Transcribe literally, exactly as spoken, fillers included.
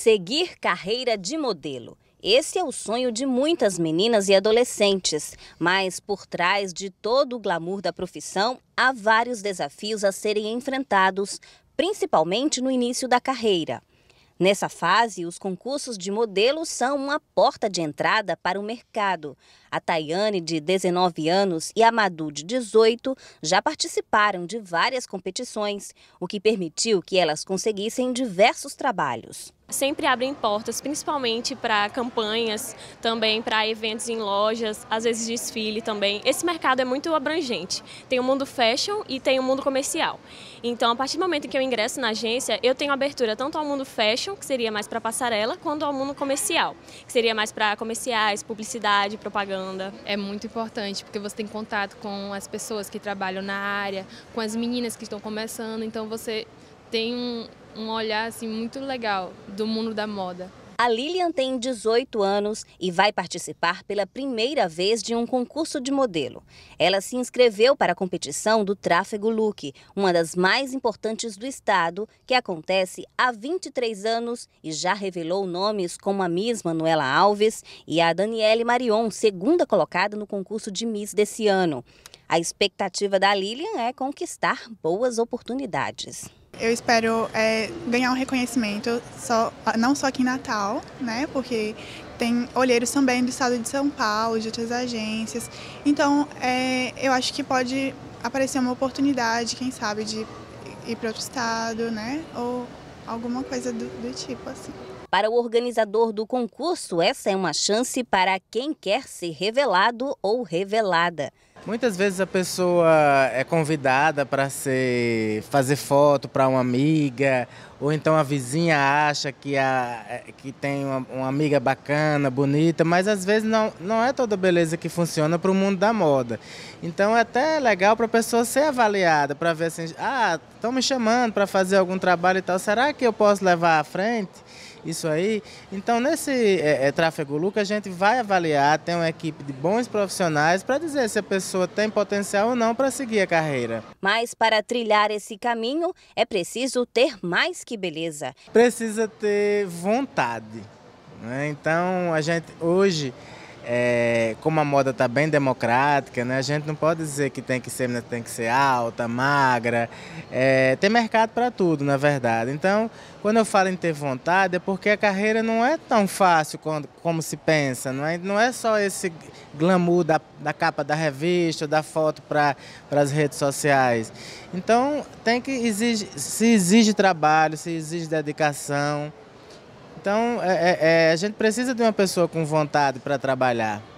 Seguir carreira de modelo. Esse é o sonho de muitas meninas e adolescentes, mas por trás de todo o glamour da profissão, há vários desafios a serem enfrentados, principalmente no início da carreira. Nessa fase, os concursos de modelo são uma porta de entrada para o mercado. A Tayane, de dezenove anos, e a Madu, de dezoito, já participaram de várias competições, o que permitiu que elas conseguissem diversos trabalhos. Sempre abrem portas, principalmente para campanhas, também para eventos em lojas, às vezes desfile também. Esse mercado é muito abrangente. Tem o mundo fashion e tem o mundo comercial. Então, a partir do momento que eu ingresso na agência, eu tenho abertura tanto ao mundo fashion, que seria mais para passarela, quanto ao mundo comercial, que seria mais para comerciais, publicidade, propaganda. É muito importante, porque você tem contato com as pessoas que trabalham na área, com as meninas que estão começando, então você tem um... um olhar assim, muito legal do mundo da moda. A Lilian tem dezoito anos e vai participar pela primeira vez de um concurso de modelo. Ela se inscreveu para a competição do Tráfego Look, uma das mais importantes do estado, que acontece há vinte e três anos e já revelou nomes como a Miss Manuela Alves e a Daniele Marion, segunda colocada no concurso de Miss desse ano. A expectativa da Lilian é conquistar boas oportunidades. Eu espero é, ganhar um reconhecimento, só, não só aqui em Natal, né, porque tem olheiros também do estado de São Paulo, de outras agências. Então, é, eu acho que pode aparecer uma oportunidade, quem sabe, de ir para outro estado, né, ou alguma coisa do, do tipo assim. Para o organizador do concurso, essa é uma chance para quem quer ser revelado ou revelada. Muitas vezes a pessoa é convidada para ser, fazer foto para uma amiga, ou então a vizinha acha que, a, que tem uma, uma amiga bacana, bonita, mas às vezes não, não é toda beleza que funciona para o mundo da moda. Então é até legal para a pessoa ser avaliada, para ver assim, ah, estão me chamando para fazer algum trabalho e tal, será que eu posso levar à frente isso aí? Então nesse é, é, Tráfego Look a gente vai avaliar, tem uma equipe de bons profissionais para dizer se a pessoa pessoa tem potencial ou não para seguir a carreira. Mas para trilhar esse caminho é preciso ter mais que beleza. Precisa ter vontade, né? Então a gente hoje, é, como a moda está bem democrática, né, a gente não pode dizer que tem que ser, né, tem que ser alta, magra, é, tem mercado para tudo, na verdade. Então quando eu falo em ter vontade é porque a carreira não é tão fácil quando, como se pensa, não é, não é só esse glamour da, da capa da revista, da foto para as redes sociais. Então, tem que exige, se exige trabalho, se exige dedicação. Então, é, é, a gente precisa de uma pessoa com vontade para trabalhar.